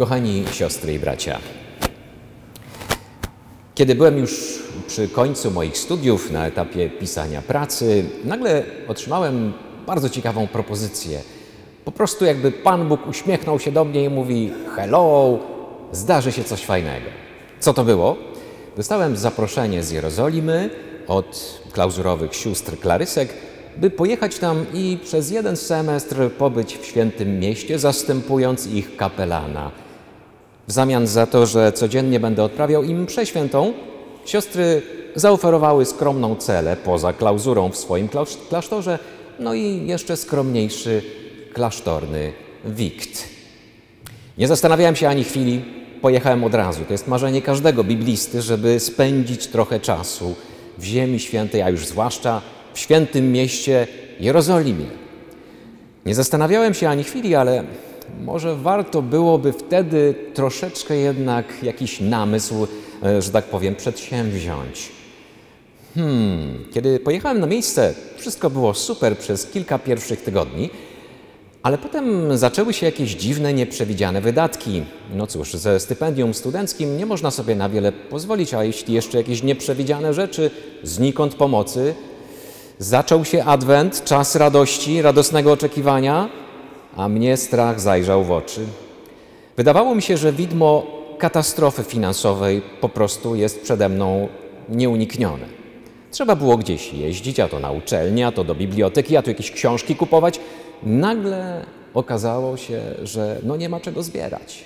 Kochani siostry i bracia, kiedy byłem już przy końcu moich studiów na etapie pisania pracy, nagle otrzymałem bardzo ciekawą propozycję. Po prostu jakby Pan Bóg uśmiechnął się do mnie i mówi: hello, zdarzy się coś fajnego. Co to było? Dostałem zaproszenie z Jerozolimy od klauzurowych sióstr Klarysek, by pojechać tam i przez jeden semestr pobyć w Świętym Mieście, zastępując ich kapelana. W zamian za to, że codziennie będę odprawiał im mszę świętą, siostry zaoferowały skromną celę poza klauzurą w swoim klasztorze, no i jeszcze skromniejszy klasztorny wikt. Nie zastanawiałem się ani chwili, pojechałem od razu. To jest marzenie każdego biblisty, żeby spędzić trochę czasu w Ziemi Świętej, a już zwłaszcza w Świętym Mieście Jerozolimie. Nie zastanawiałem się ani chwili, ale może warto byłoby wtedy troszeczkę jednak jakiś namysł, że tak powiem, przedsięwziąć. Kiedy pojechałem na miejsce, wszystko było super przez kilka pierwszych tygodni, ale potem zaczęły się jakieś dziwne, nieprzewidziane wydatki. No cóż, ze stypendium studenckim nie można sobie na wiele pozwolić, a jeśli jeszcze jakieś nieprzewidziane rzeczy, znikąd pomocy. Zaczął się Adwent, czas radości, radosnego oczekiwania, a mnie strach zajrzał w oczy. Wydawało mi się, że widmo katastrofy finansowej po prostu jest przede mną nieuniknione. Trzeba było gdzieś jeździć, a to na uczelnię, a to do biblioteki, a tu jakieś książki kupować. Nagle okazało się, że nie ma czego zbierać.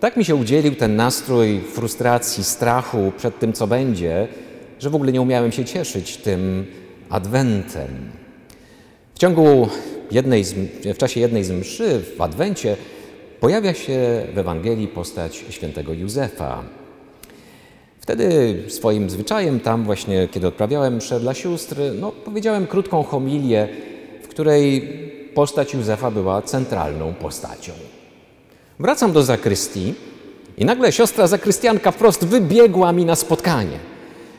Tak mi się udzielił ten nastrój frustracji, strachu przed tym, co będzie, że w ogóle nie umiałem się cieszyć tym Adwentem. W czasie jednej z mszy w Adwencie pojawia się w Ewangelii postać świętego Józefa. Wtedy swoim zwyczajem tam właśnie, kiedy odprawiałem mszę dla sióstr, powiedziałem krótką homilię, w której postać Józefa była centralną postacią. Wracam do zakrystii i nagle siostra zakrystianka wprost wybiegła mi na spotkanie.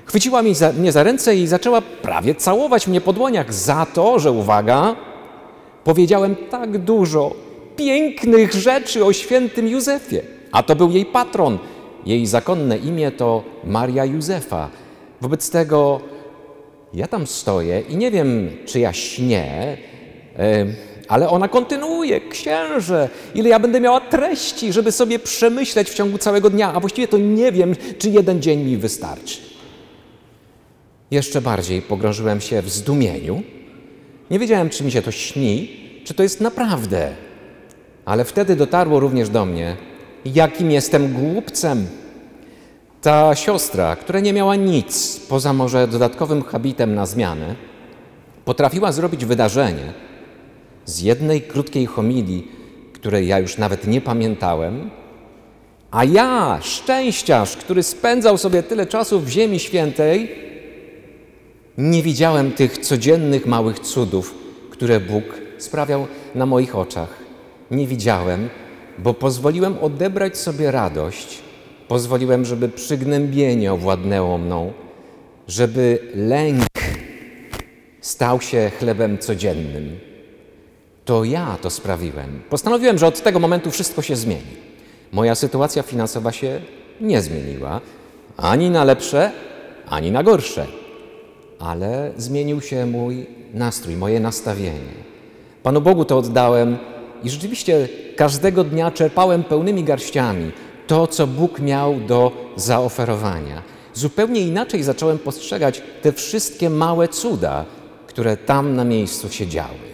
Chwyciła mnie za ręce i zaczęła prawie całować mnie po dłoniach za to, że, uwaga, powiedziałem tak dużo pięknych rzeczy o świętym Józefie. A to był jej patron. Jej zakonne imię to Maria Józefa. Wobec tego ja tam stoję i nie wiem, czy ja śnię, ale ona kontynuuje: księże, ile ja będę miała treści, żeby sobie przemyśleć w ciągu całego dnia, a właściwie to nie wiem, czy jeden dzień mi wystarczy. Jeszcze bardziej pogrążyłem się w zdumieniu. Nie wiedziałem, czy mi się to śni, czy to jest naprawdę. Ale wtedy dotarło również do mnie, jakim jestem głupcem. Ta siostra, która nie miała nic poza może dodatkowym habitem na zmianę, potrafiła zrobić wydarzenie z jednej krótkiej homilii, której ja już nawet nie pamiętałem, a ja, szczęściarz, który spędzał sobie tyle czasu w Ziemi Świętej, nie widziałem tych codziennych małych cudów, które Bóg sprawiał na moich oczach. Nie widziałem, bo pozwoliłem odebrać sobie radość, pozwoliłem, żeby przygnębienie owładnęło mną, żeby lęk stał się chlebem codziennym. To ja to sprawiłem. Postanowiłem, że od tego momentu wszystko się zmieni. Moja sytuacja finansowa się nie zmieniła, ani na lepsze, ani na gorsze. Ale zmienił się mój nastrój, moje nastawienie. Panu Bogu to oddałem i rzeczywiście każdego dnia czerpałem pełnymi garściami to, co Bóg miał do zaoferowania. Zupełnie inaczej zacząłem postrzegać te wszystkie małe cuda, które tam na miejscu się działy.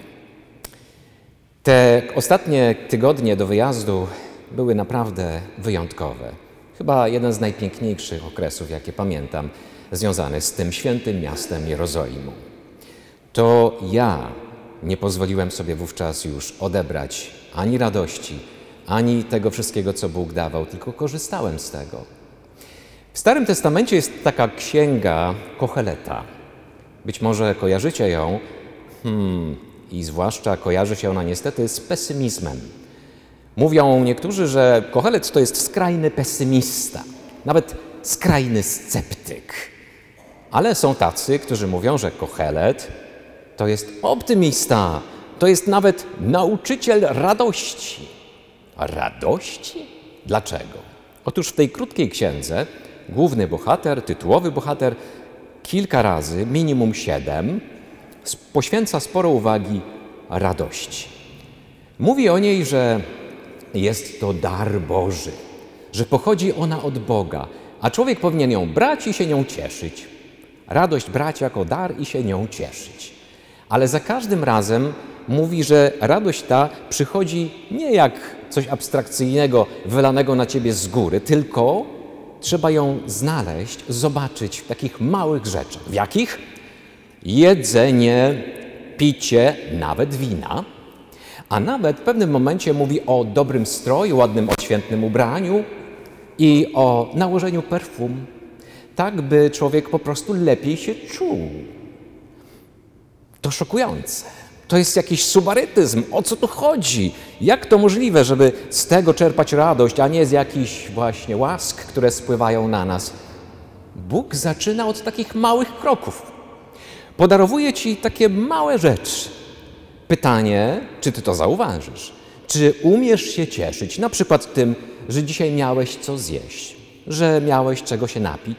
Te ostatnie tygodnie do wyjazdu były naprawdę wyjątkowe. Chyba jeden z najpiękniejszych okresów, jakie pamiętam, związany z tym świętym miastem Jerozolimą. To ja nie pozwoliłem sobie wówczas już odebrać ani radości, ani tego wszystkiego, co Bóg dawał, tylko korzystałem z tego. W Starym Testamencie jest taka księga Koheleta. Być może kojarzycie ją, i zwłaszcza kojarzy się ona niestety z pesymizmem. Mówią niektórzy, że Kohelet to jest skrajny pesymista, nawet skrajny sceptyk. Ale są tacy, którzy mówią, że Kohelet to jest optymista, to jest nawet nauczyciel radości. Radości? Dlaczego? Otóż w tej krótkiej księdze główny bohater, tytułowy bohater, kilka razy, minimum 7, poświęca sporo uwagi radości. Mówi o niej, że jest to dar Boży, że pochodzi ona od Boga, a człowiek powinien ją brać i się nią cieszyć. Radość brać jako dar i się nią cieszyć. Ale za każdym razem mówi, że radość ta przychodzi nie jak coś abstrakcyjnego, wylanego na ciebie z góry, tylko trzeba ją znaleźć, zobaczyć w takich małych rzeczach. W jakich? Jedzenie, picie, nawet wina. A nawet w pewnym momencie mówi o dobrym stroju, ładnym, odświętnym ubraniu i o nałożeniu perfum, tak by człowiek po prostu lepiej się czuł. To szokujące. To jest jakiś subarytyzm. O co tu chodzi? Jak to możliwe, żeby z tego czerpać radość, a nie z jakichś właśnie łask, które spływają na nas? Bóg zaczyna od takich małych kroków. Podarowuje ci takie małe rzeczy. Pytanie, czy ty to zauważysz? Czy umiesz się cieszyć na przykład tym, że dzisiaj miałeś co zjeść, że miałeś czego się napić?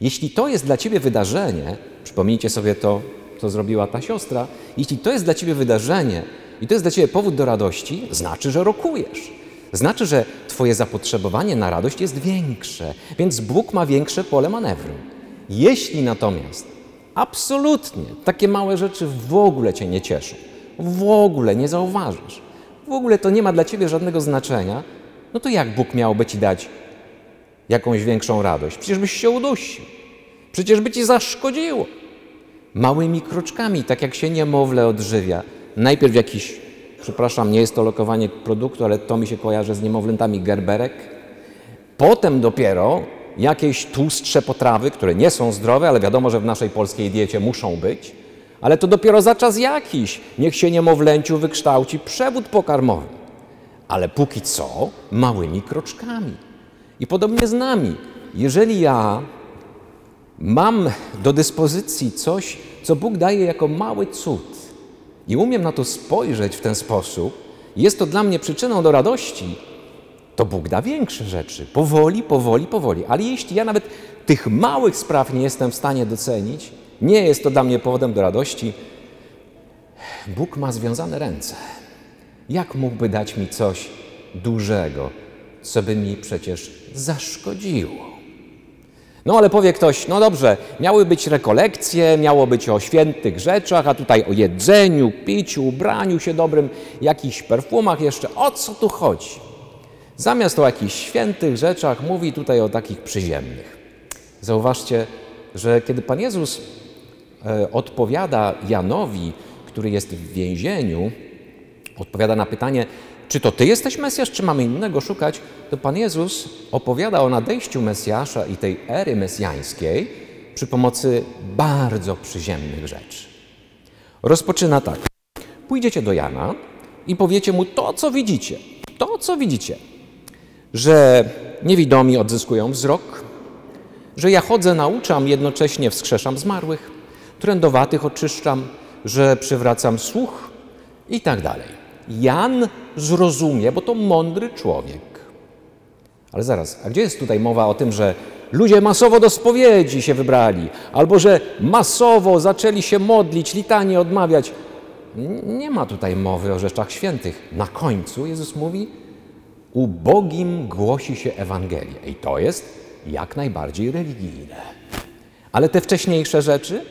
Jeśli to jest dla ciebie wydarzenie, przypomnijcie sobie to, co zrobiła ta siostra, jeśli to jest dla ciebie wydarzenie i to jest dla ciebie powód do radości, znaczy, że rokujesz. Znaczy, że twoje zapotrzebowanie na radość jest większe, więc Bóg ma większe pole manewru. Jeśli natomiast absolutnie takie małe rzeczy w ogóle cię nie cieszą, w ogóle nie zauważysz, w ogóle to nie ma dla ciebie żadnego znaczenia, no to jak Bóg miałby ci dać jakąś większą radość? Przecież byś się udusił, przecież by ci zaszkodziło. Małymi kroczkami, tak jak się niemowlę odżywia. Najpierw jakiś, przepraszam, nie jest to lokowanie produktu, ale to mi się kojarzy z niemowlętami, gerberek. Potem dopiero jakieś tłustsze potrawy, które nie są zdrowe, ale wiadomo, że w naszej polskiej diecie muszą być. Ale to dopiero za czas jakiś. Niech się niemowlęciu wykształci przewód pokarmowy. Ale póki co małymi kroczkami. I podobnie z nami. Jeżeli ja mam do dyspozycji coś, co Bóg daje jako mały cud i umiem na to spojrzeć w ten sposób, jest to dla mnie przyczyną do radości, to Bóg da większe rzeczy. Powoli, powoli, powoli. Ale jeśli ja nawet tych małych spraw nie jestem w stanie docenić, nie jest to dla mnie powodem do radości, Bóg ma związane ręce. Jak mógłby dać mi coś dużego, co by mi przecież zaszkodziło? No ale powie ktoś, no dobrze, miały być rekolekcje, miało być o świętych rzeczach, a tutaj o jedzeniu, piciu, ubraniu się dobrym, jakichś perfumach jeszcze. O co tu chodzi? Zamiast o jakichś świętych rzeczach mówi tutaj o takich przyziemnych. Zauważcie, że kiedy Pan Jezus odpowiada Janowi, który jest w więzieniu, odpowiada na pytanie, czy to Ty jesteś Mesjasz, czy mamy innego szukać, to Pan Jezus opowiada o nadejściu Mesjasza i tej ery mesjańskiej przy pomocy bardzo przyziemnych rzeczy. Rozpoczyna tak. Pójdziecie do Jana i powiecie mu to, co widzicie, że niewidomi odzyskują wzrok, że ja chodzę, nauczam, jednocześnie wskrzeszam zmarłych, trędowatych oczyszczam, że przywracam słuch i tak dalej. Jan zrozumie, bo to mądry człowiek. Ale zaraz, a gdzie jest tutaj mowa o tym, że ludzie masowo do spowiedzi się wybrali, albo że masowo zaczęli się modlić, litanie odmawiać? Nie ma tutaj mowy o rzeczach świętych. Na końcu Jezus mówi, ubogim głosi się Ewangelię. I to jest jak najbardziej religijne. Ale te wcześniejsze rzeczy?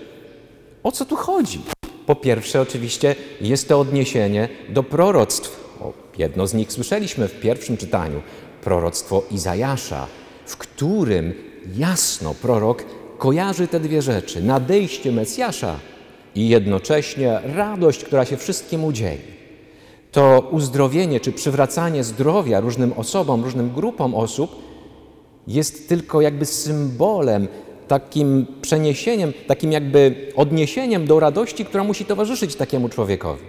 O co tu chodzi? Po pierwsze, oczywiście, jest to odniesienie do proroctw. O, jedno z nich słyszeliśmy w pierwszym czytaniu. Proroctwo Izajasza, w którym jasno prorok kojarzy te dwie rzeczy. Nadejście Mesjasza i jednocześnie radość, która się wszystkim udzieje. To uzdrowienie czy przywracanie zdrowia różnym osobom, różnym grupom osób jest tylko jakby symbolem, takim przeniesieniem, takim jakby odniesieniem do radości, która musi towarzyszyć takiemu człowiekowi.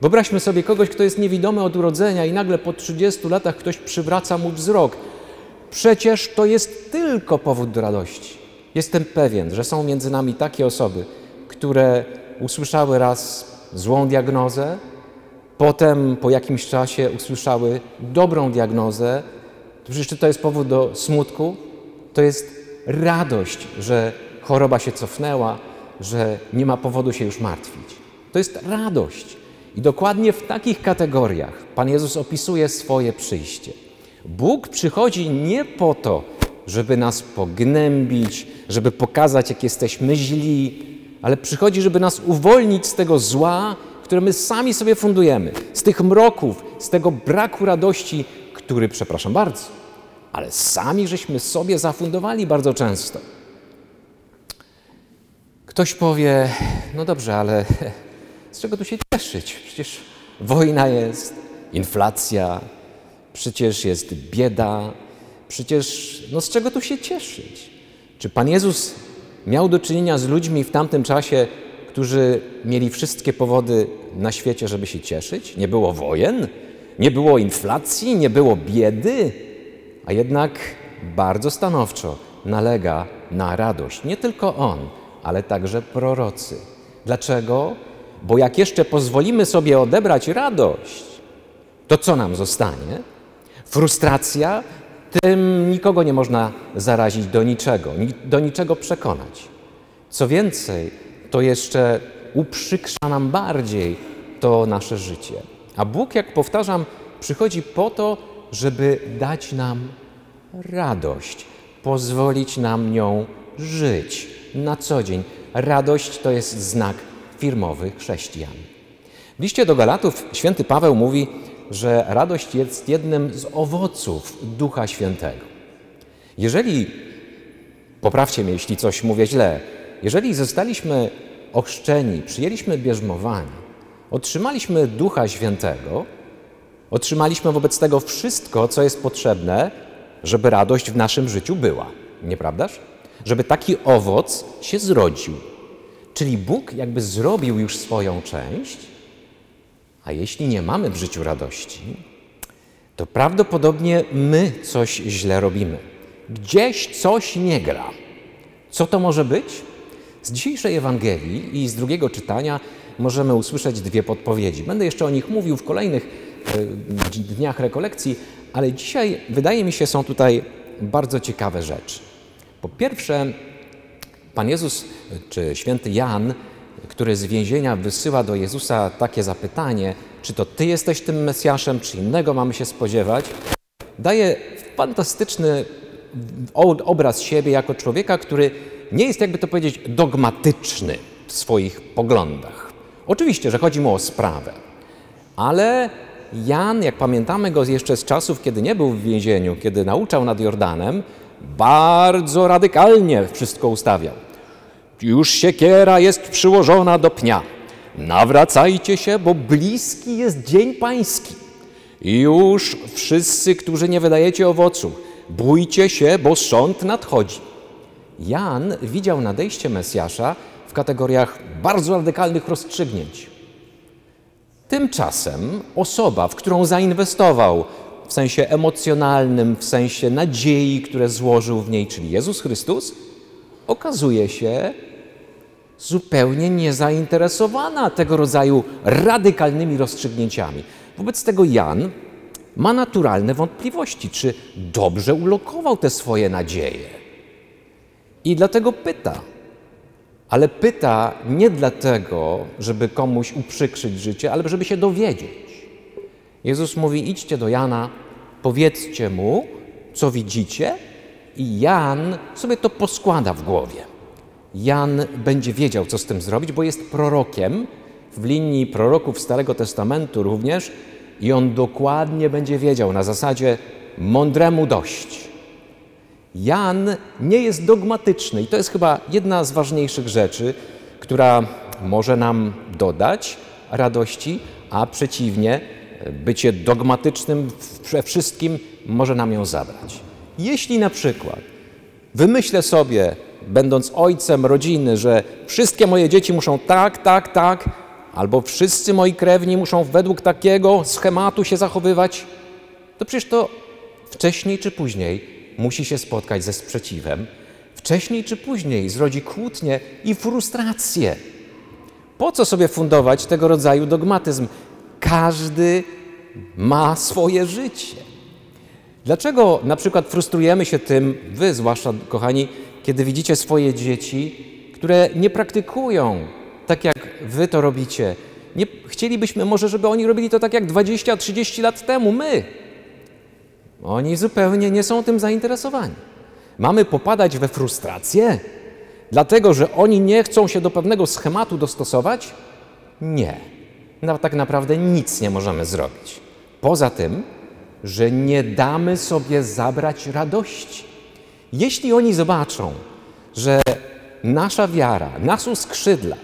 Wyobraźmy sobie kogoś, kto jest niewidomy od urodzenia i nagle po 30 latach ktoś przywraca mu wzrok. Przecież to jest tylko powód do radości. Jestem pewien, że są między nami takie osoby, które usłyszały raz złą diagnozę, potem po jakimś czasie usłyszały dobrą diagnozę, To przecież czy to jest powód do smutku? To jest radość, że choroba się cofnęła, że nie ma powodu się już martwić. To jest radość. I dokładnie w takich kategoriach Pan Jezus opisuje swoje przyjście. Bóg przychodzi nie po to, żeby nas pognębić, żeby pokazać, jak jesteśmy źli, ale przychodzi, żeby nas uwolnić z tego zła, które my sami sobie fundujemy, z tych mroków, z tego braku radości, który, przepraszam bardzo, ale sami żeśmy sobie zafundowali bardzo często. Ktoś powie, no dobrze, ale z czego tu się cieszyć? Przecież wojna jest, inflacja, przecież jest bieda, przecież no z czego tu się cieszyć? Czy Pan Jezus miał do czynienia z ludźmi w tamtym czasie, którzy mieli wszystkie powody na świecie, żeby się cieszyć? Nie było wojen? Nie było inflacji? Nie było biedy? A jednak bardzo stanowczo nalega na radość. Nie tylko on, ale także prorocy. Dlaczego? Bo jak jeszcze pozwolimy sobie odebrać radość, to co nam zostanie? Frustracja? Tym nikogo nie można zarazić do niczego przekonać. Co więcej, to jeszcze uprzykrza nam bardziej to nasze życie. A Bóg, jak powtarzam, przychodzi po to, żeby dać nam radość, pozwolić nam nią żyć na co dzień. Radość to jest znak firmowy chrześcijan. W liście do Galatów święty Paweł mówi, że radość jest jednym z owoców Ducha Świętego. Jeżeli, poprawcie mnie, jeśli coś mówię źle, jeżeli zostaliśmy ochrzczeni, przyjęliśmy bierzmowanie, otrzymaliśmy Ducha Świętego, otrzymaliśmy wobec tego wszystko, co jest potrzebne, żeby radość w naszym życiu była. Nieprawdaż? Żeby taki owoc się zrodził. Czyli Bóg jakby zrobił już swoją część, a jeśli nie mamy w życiu radości, to prawdopodobnie my coś źle robimy. Gdzieś coś nie gra. Co to może być? Z dzisiejszej Ewangelii i z drugiego czytania możemy usłyszeć dwie podpowiedzi. Będę jeszcze o nich mówił w kolejnych dniach rekolekcji, ale dzisiaj, wydaje mi się, są tutaj bardzo ciekawe rzeczy. Po pierwsze, Pan Jezus, czy święty Jan, który z więzienia wysyła do Jezusa takie zapytanie, czy to Ty jesteś tym Mesjaszem, czy innego mamy się spodziewać, daje fantastyczny obraz siebie jako człowieka, który nie jest, jakby to powiedzieć, dogmatyczny w swoich poglądach. Oczywiście, że chodzi mu o sprawę, ale Jan, jak pamiętamy go jeszcze z czasów, kiedy nie był w więzieniu, kiedy nauczał nad Jordanem, bardzo radykalnie wszystko ustawiał. Już siekiera jest przyłożona do pnia. Nawracajcie się, bo bliski jest dzień pański. I już wszyscy, którzy nie wydajecie owocu, bójcie się, bo sąd nadchodzi. Jan widział nadejście Mesjasza w kategoriach bardzo radykalnych rozstrzygnięć. Tymczasem osoba, w którą zainwestował w sensie emocjonalnym, w sensie nadziei, które złożył w niej, czyli Jezus Chrystus, okazuje się zupełnie niezainteresowana tego rodzaju radykalnymi rozstrzygnięciami. Wobec tego Jan ma naturalne wątpliwości, czy dobrze ulokował te swoje nadzieje. I dlatego pyta. Ale pyta nie dlatego, żeby komuś uprzykrzyć życie, ale żeby się dowiedzieć. Jezus mówi, idźcie do Jana, powiedzcie mu, co widzicie, i Jan sobie to poskłada w głowie. Jan będzie wiedział, co z tym zrobić, bo jest prorokiem, w linii proroków Starego Testamentu również, i on dokładnie będzie wiedział, na zasadzie mądremu dość. Jan nie jest dogmatyczny i to jest chyba jedna z ważniejszych rzeczy, która może nam dodać radości, a przeciwnie, bycie dogmatycznym we wszystkim może nam ją zabrać. Jeśli na przykład wymyślę sobie, będąc ojcem rodziny, że wszystkie moje dzieci muszą tak, albo wszyscy moi krewni muszą według takiego schematu się zachowywać, to przecież to wcześniej czy później musi się spotkać ze sprzeciwem. Wcześniej czy później zrodzi kłótnię i frustrację. Po co sobie fundować tego rodzaju dogmatyzm? Każdy ma swoje życie. Dlaczego na przykład frustrujemy się tym, wy zwłaszcza, kochani, kiedy widzicie swoje dzieci, które nie praktykują tak, jak wy to robicie? Nie, chcielibyśmy może, żeby oni robili to tak jak 20-30 lat temu, my. Oni zupełnie nie są tym zainteresowani. Mamy popadać we frustrację? Dlatego, że oni nie chcą się do pewnego schematu dostosować? Nie. No, tak naprawdę nic nie możemy zrobić. Poza tym, że nie damy sobie zabrać radości. Jeśli oni zobaczą, że nasza wiara nas uskrzydla,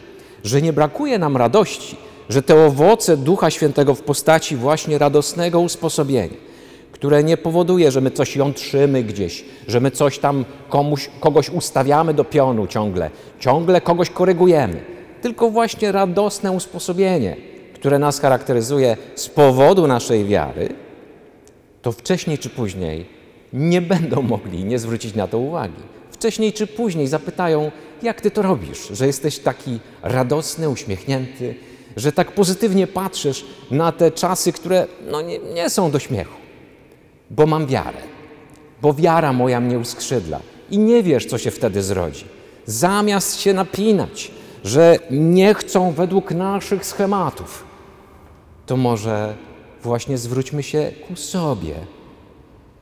że nie brakuje nam radości, że te owoce Ducha Świętego w postaci właśnie radosnego usposobienia, które nie powoduje, że my coś jątrzymy gdzieś, że my coś tam kogoś ustawiamy do pionu ciągle kogoś korygujemy, tylko właśnie radosne usposobienie, które nas charakteryzuje z powodu naszej wiary, to wcześniej czy później nie będą mogli nie zwrócić na to uwagi. Wcześniej czy później zapytają, jak ty to robisz, że jesteś taki radosny, uśmiechnięty, że tak pozytywnie patrzysz na te czasy, które no, nie są do śmiechu. Bo mam wiarę, bo wiara moja mnie uskrzydla i nie wiesz, co się wtedy zrodzi. Zamiast się napinać, że nie chcą według naszych schematów, to może właśnie zwróćmy się ku sobie,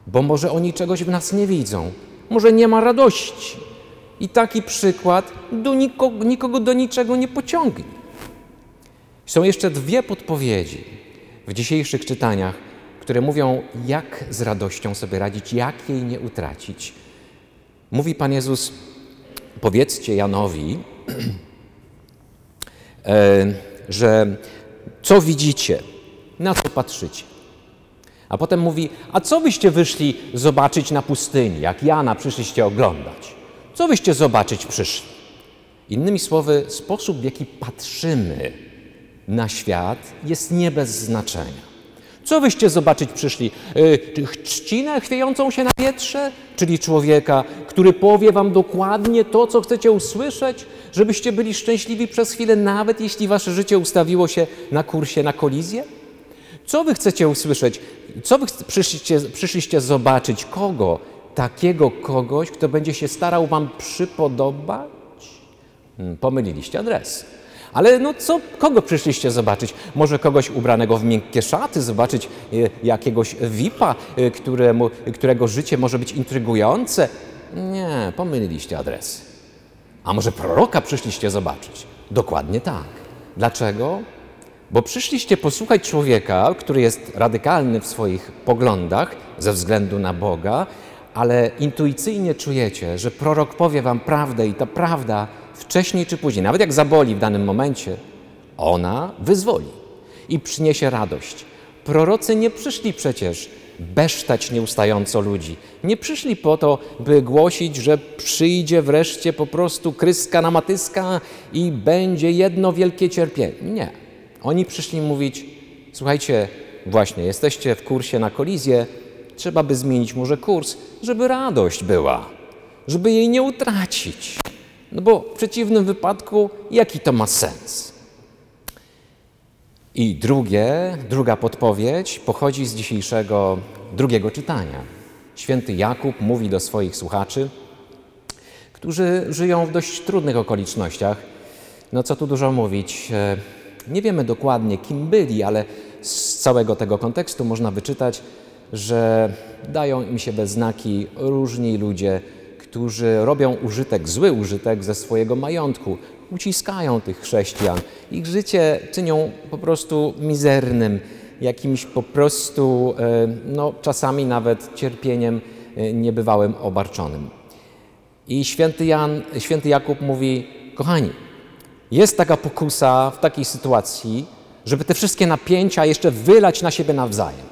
bo może oni czegoś w nas nie widzą, może nie ma radości i taki przykład nikogo do niczego nie pociągnie. Są jeszcze dwie podpowiedzi w dzisiejszych czytaniach, które mówią, jak z radością sobie radzić, jak jej nie utracić. Mówi Pan Jezus, powiedzcie Janowi, że co widzicie, na co patrzycie. A potem mówi, a co byście wyszli zobaczyć na pustyni, jak Jana przyszliście oglądać? Co byście zobaczyć przyszli? Innymi słowy, sposób, w jaki patrzymy na świat, jest nie bez znaczenia. Co wyście zobaczyć przyszli? Trzcinę chwiejącą się na wietrze? Czyli człowieka, który powie wam dokładnie to, co chcecie usłyszeć, żebyście byli szczęśliwi przez chwilę, nawet jeśli wasze życie ustawiło się na kursie, na kolizję? Co wy chcecie usłyszeć? Co wy przyszliście zobaczyć? Kogo? Takiego kogoś, kto będzie się starał wam przypodobać? Pomyliliście adres. Ale no co, kogo przyszliście zobaczyć? Może kogoś ubranego w miękkie szaty, zobaczyć jakiegoś VIP-a, którego życie może być intrygujące? Nie, pomyliliście adres. A może proroka przyszliście zobaczyć? Dokładnie tak. Dlaczego? Bo przyszliście posłuchać człowieka, który jest radykalny w swoich poglądach ze względu na Boga, ale intuicyjnie czujecie, że prorok powie wam prawdę i ta prawda wcześniej czy później, nawet jak zaboli w danym momencie, ona wyzwoli i przyniesie radość. Prorocy nie przyszli przecież besztać nieustająco ludzi. Nie przyszli po to, by głosić, że przyjdzie wreszcie po prostu kryska na matyska i będzie jedno wielkie cierpienie. Nie. Oni przyszli mówić, słuchajcie, właśnie jesteście w kursie na kolizję, trzeba by zmienić może kurs, żeby radość była, żeby jej nie utracić. No bo w przeciwnym wypadku, jaki to ma sens? I druga podpowiedź pochodzi z dzisiejszego drugiego czytania. Święty Jakub mówi do swoich słuchaczy, którzy żyją w dość trudnych okolicznościach. No co tu dużo mówić, nie wiemy dokładnie, kim byli, ale z całego tego kontekstu można wyczytać, że dają im się we znaki różni ludzie, którzy robią użytek, zły użytek ze swojego majątku, uciskają tych chrześcijan. Ich życie czynią po prostu mizernym, jakimś po prostu, no, czasami nawet cierpieniem niebywałym obarczonym. I święty Jakub mówi, kochani, jest taka pokusa w takiej sytuacji, żeby te wszystkie napięcia jeszcze wylać na siebie nawzajem,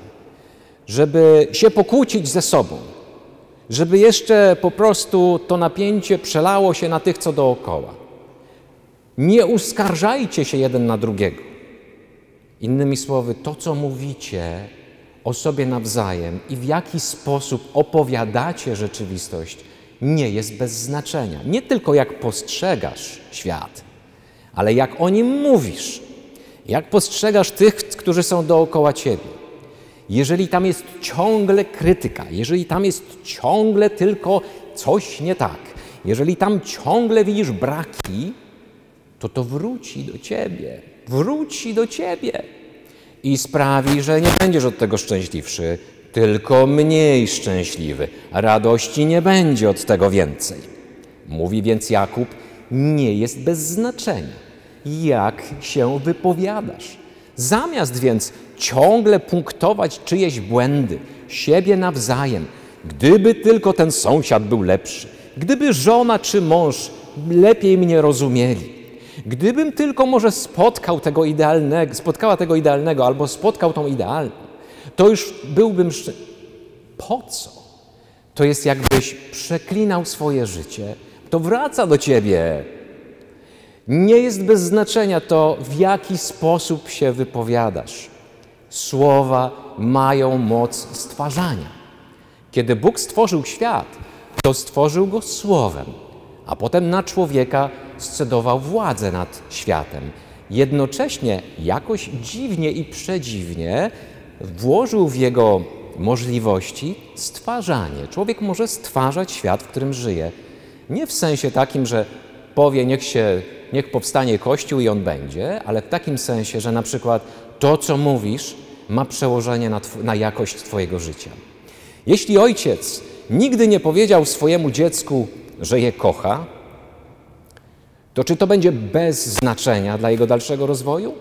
żeby się pokłócić ze sobą, żeby jeszcze po prostu to napięcie przelało się na tych, co dookoła. Nie uskarżajcie się jeden na drugiego. Innymi słowy, to, co mówicie o sobie nawzajem i w jaki sposób opowiadacie rzeczywistość, nie jest bez znaczenia. Nie tylko jak postrzegasz świat, ale jak o nim mówisz, jak postrzegasz tych, którzy są dookoła ciebie. Jeżeli tam jest ciągle krytyka, jeżeli tam jest ciągle tylko coś nie tak, jeżeli tam ciągle widzisz braki, to wróci do ciebie. Wróci do ciebie i sprawi, że nie będziesz od tego szczęśliwszy, tylko mniej szczęśliwy. Radości nie będzie od tego więcej. Mówi więc Jakub, nie jest bez znaczenia, jak się wypowiadasz. Zamiast więc ciągle punktować czyjeś błędy, siebie nawzajem, gdyby tylko ten sąsiad był lepszy, gdyby żona czy mąż lepiej mnie rozumieli, gdybym tylko może spotkała tego idealnego albo spotkał tą idealną, to już byłbym szczęśliwy. Po co? To jest jakbyś przeklinał swoje życie, to wraca do ciebie. Nie jest bez znaczenia to, w jaki sposób się wypowiadasz. Słowa mają moc stwarzania. Kiedy Bóg stworzył świat, to stworzył go słowem, a potem na człowieka scedował władzę nad światem. Jednocześnie jakoś dziwnie i przedziwnie włożył w jego możliwości stwarzanie. Człowiek może stwarzać świat, w którym żyje. Nie w sensie takim, że powie, niech powstanie Kościół i on będzie, ale w takim sensie, że na przykład to, co mówisz, ma przełożenie na jakość twojego życia. Jeśli ojciec nigdy nie powiedział swojemu dziecku, że je kocha, to czy to będzie bez znaczenia dla jego dalszego rozwoju?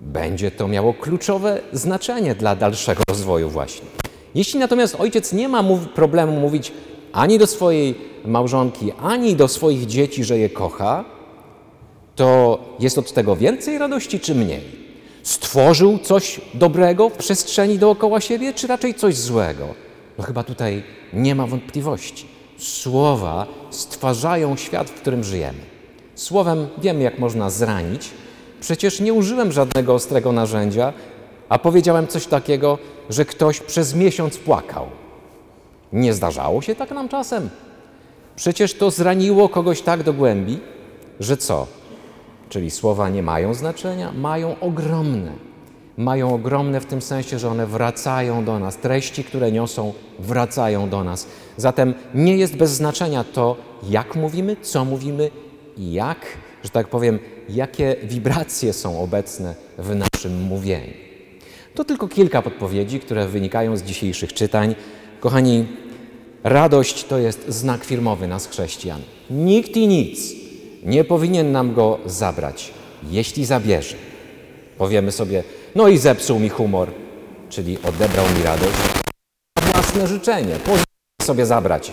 Będzie to miało kluczowe znaczenie dla dalszego rozwoju właśnie. Jeśli natomiast ojciec nie ma problemu mówić ani do swojej małżonki, ani do swoich dzieci, że je kocha, to jest od tego więcej radości czy mniej? Stworzył coś dobrego w przestrzeni dookoła siebie, czy raczej coś złego? No chyba tutaj nie ma wątpliwości. Słowa stwarzają świat, w którym żyjemy. Słowem wiemy, jak można zranić. Przecież nie użyłem żadnego ostrego narzędzia, a powiedziałem coś takiego, że ktoś przez miesiąc płakał. Nie zdarzało się tak nam czasem? Przecież to zraniło kogoś tak do głębi, że co? Czyli słowa nie mają znaczenia? Mają ogromne. Mają ogromne w tym sensie, że one wracają do nas. Treści, które niosą, wracają do nas. Zatem nie jest bez znaczenia to, jak mówimy, co mówimy i jak, że tak powiem, jakie wibracje są obecne w naszym mówieniu. To tylko kilka podpowiedzi, które wynikają z dzisiejszych czytań. Kochani, radość to jest znak firmowy nas, chrześcijan. Nikt i nic nie powinien nam go zabrać, jeśli zabierze. Powiemy sobie, no i zepsuł mi humor, czyli odebrał mi radość. Własne życzenie, pozwól sobie zabrać.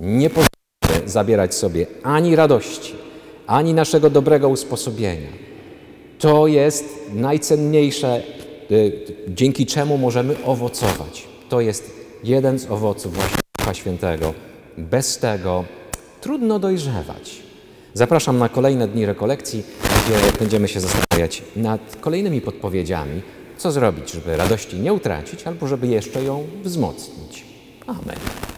Nie pozwólmy zabierać sobie ani radości, ani naszego dobrego usposobienia. To jest najcenniejsze, dzięki czemu możemy owocować. To jest jeden z owoców właśnie Ducha Świętego. Bez tego trudno dojrzewać. Zapraszam na kolejne dni rekolekcji, gdzie będziemy się zastanawiać nad kolejnymi podpowiedziami, co zrobić, żeby radości nie utracić, albo żeby jeszcze ją wzmocnić. Amen.